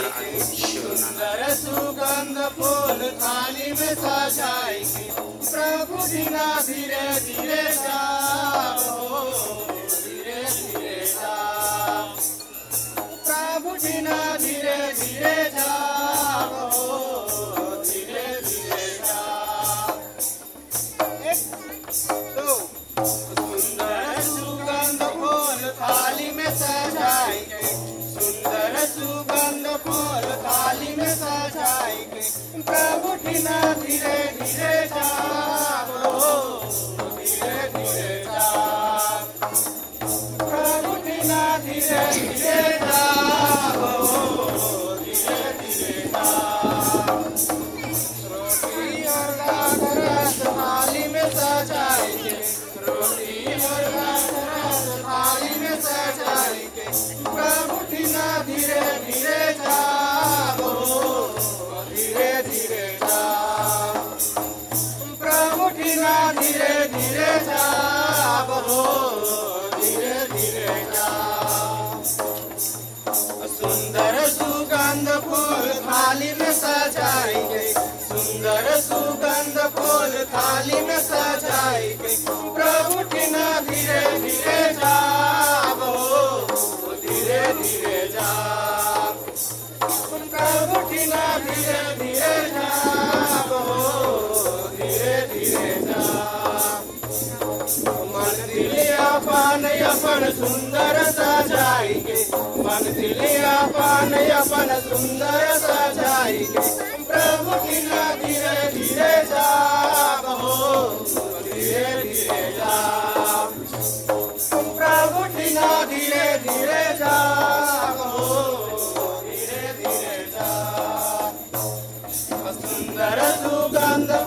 Sunder Sugandh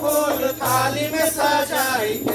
Phul Thali mein sajai.